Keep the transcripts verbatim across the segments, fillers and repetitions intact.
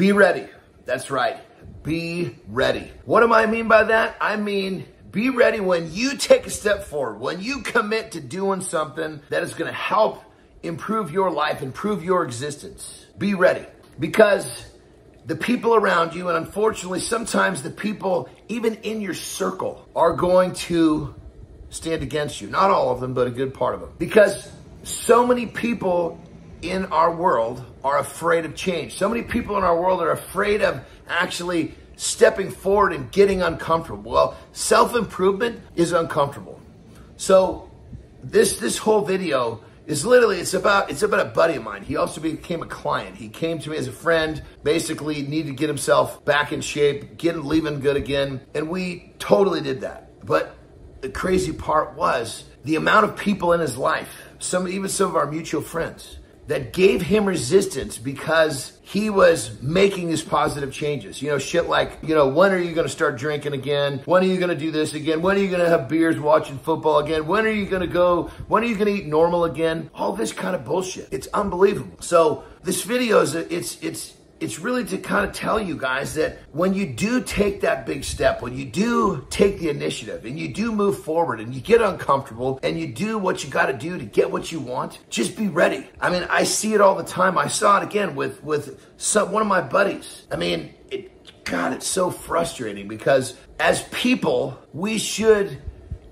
Be ready. That's right. Be ready. What do I mean by that? I mean, be ready when you take a step forward, when you commit to doing something that is going to help improve your life, improve your existence. Be ready, because the people around you, and unfortunately, sometimes the people even in your circle, are going to stand against you. Not all of them, but a good part of them. Because so many people in our world are afraid of change. So many people in our world are afraid of actually stepping forward and getting uncomfortable. Well, self-improvement is uncomfortable. So this this whole video is literally, it's about it's about a buddy of mine. He also became a client. He came to me as a friend, basically needed to get himself back in shape, get leaving good again. And we totally did that. But the crazy part was the amount of people in his life, some even some of our mutual friends, that gave him resistance because he was making these positive changes. You know, shit like, you know, when are you gonna start drinking again? When are you gonna do this again? When are you gonna have beers watching football again? When are you gonna go? When are you gonna eat normal again? All this kind of bullshit. It's unbelievable. So this video is, it's, it's, it's really to kind of tell you guys that when you do take that big step, when you do take the initiative and you do move forward and you get uncomfortable and you do what you got to do to get what you want, just be ready. I mean, I see it all the time. I saw it again with, with some, one of my buddies. I mean, it, God, it's so frustrating, because as people, we should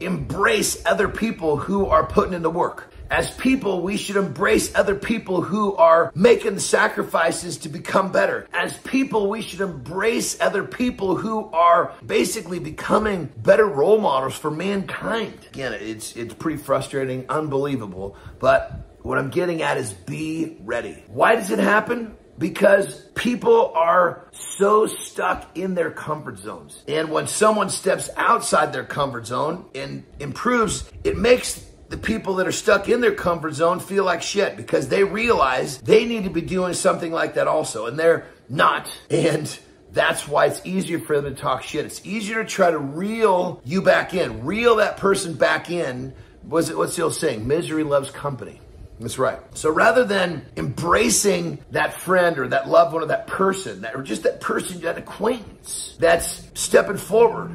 embrace other people who are putting in the work. As people, we should embrace other people who are making the sacrifices to become better. As people, we should embrace other people who are basically becoming better role models for mankind. Again, it's, it's pretty frustrating, unbelievable. But what I'm getting at is be ready. Why does it happen? Because people are so stuck in their comfort zones. And when someone steps outside their comfort zone and improves, it makes the people that are stuck in their comfort zone feel like shit, because they realize they need to be doing something like that also, and they're not. And that's why it's easier for them to talk shit. It's easier to try to reel you back in, reel that person back in. Was it, what's the old saying? Misery loves company. That's right. So rather than embracing that friend or that loved one or that person, that, or just that person, that acquaintance that's stepping forward,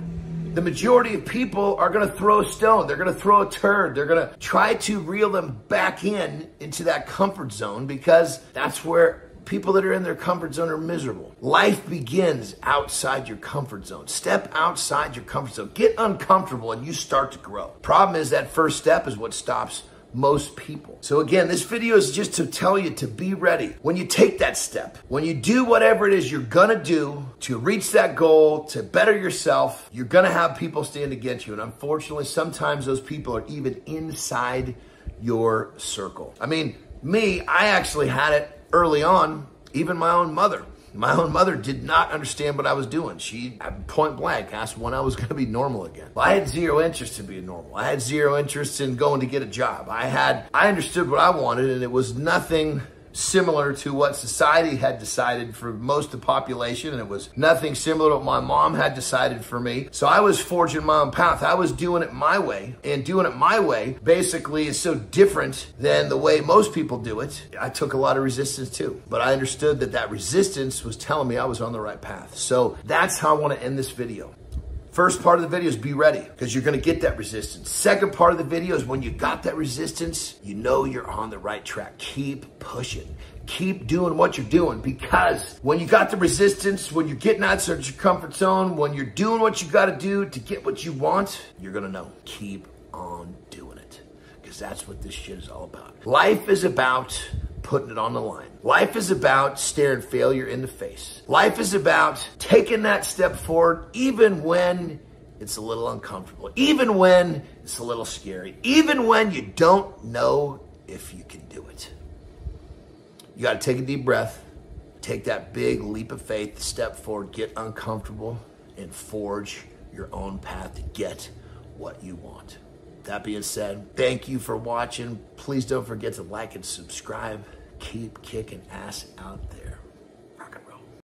the majority of people are going to throw a stone. They're going to throw a turd. They're going to try to reel them back in into that comfort zone, because that's where people that are in their comfort zone are miserable. Life begins outside your comfort zone. Step outside your comfort zone. Get uncomfortable and you start to grow. Problem is that first step is what stops most people. So again, this video is just to tell you to be ready. When you take that step, when you do whatever it is you're gonna do to reach that goal, to better yourself, you're gonna have people stand against you. And unfortunately, sometimes those people are even inside your circle. I mean, me, I actually had it early on, even my own mother. My own mother did not understand what I was doing. She, point blank, asked when I was going to be normal again. Well, I had zero interest in being normal. I had zero interest in going to get a job. I had, I understood what I wanted, and it was nothing similar to what society had decided for most of the population, and it was nothing similar to what my mom had decided for me. So I was forging my own path. I was doing it my way, and doing it my way basically is so different than the way most people do it. I took a lot of resistance too, but I understood that that resistance was telling me I was on the right path. So that's how I want to end this video. First part of the video is be ready, because you're going to get that resistance. Second part of the video is when you got that resistance, you know you're on the right track. Keep pushing. Keep doing what you're doing, because when you got the resistance, when you're getting outside your comfort zone, when you're doing what you got to do to get what you want, you're going to know. Keep on doing it, because that's what this shit is all about. Life is about putting it on the line. Life is about staring failure in the face. Life is about taking that step forward, even when it's a little uncomfortable, even when it's a little scary, even when you don't know if you can do it. You got to take a deep breath, take that big leap of faith, step forward, get uncomfortable, and forge your own path to get what you want. That being said, thank you for watching. Please don't forget to like and subscribe. Keep kicking ass out there.